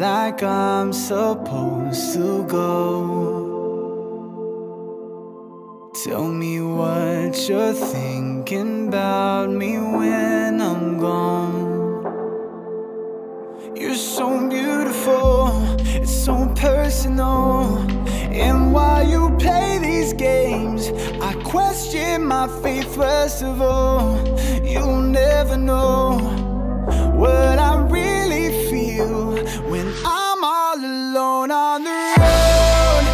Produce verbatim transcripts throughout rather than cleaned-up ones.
like I'm supposed to go. Tell me what you're thinking about me when I'm gone. You're so beautiful, it's so personal. And while you play these games, I question my faith first of all. You'll never know what I really feel when I'm all alone on the road.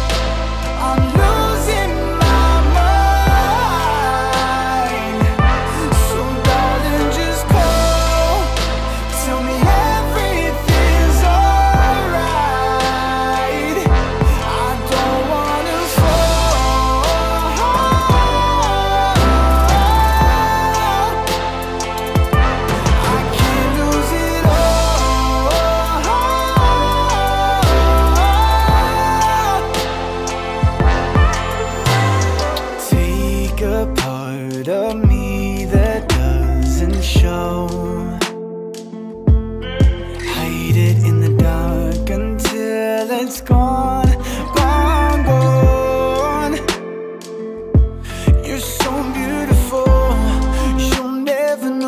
I'm losing my mind. So darling, just call, tell me everything's alright. I don't wanna fall. I can't of me that doesn't show. Hide it in the dark until it's gone, gone, gone. You're so beautiful, you'll never know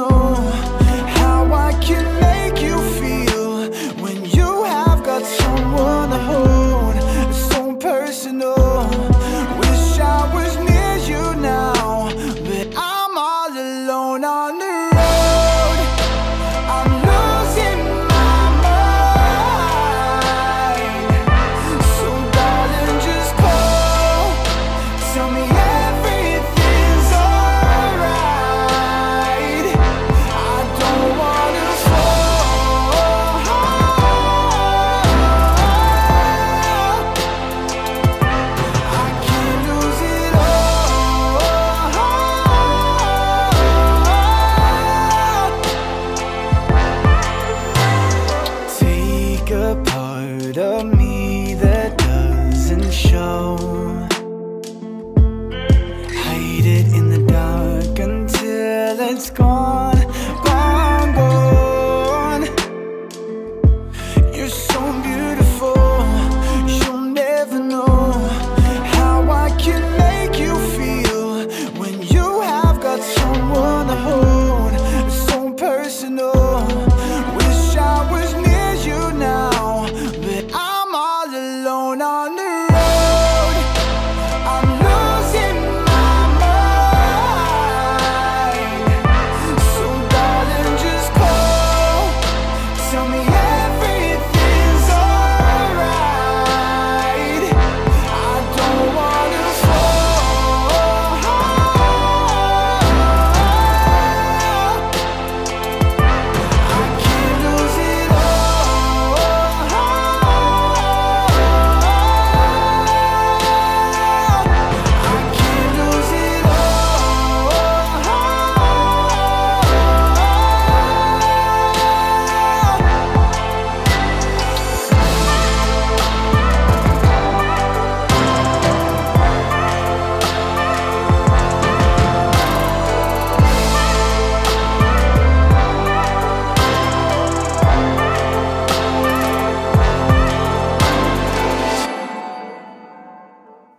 how I can make you feel when you have got someone to hold. It's so personal, wish I was near you now. Of me that doesn't show. Hide it in the dark until it's gone, gone, gone. You're so beautiful, you'll never know how I can make you feel when you have got someone to hold. It's so personal, wish I was near you now.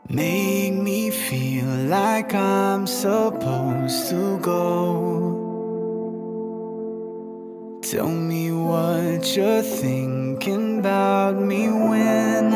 Make me feel like I'm supposed to go. Tell me what you're thinking about me when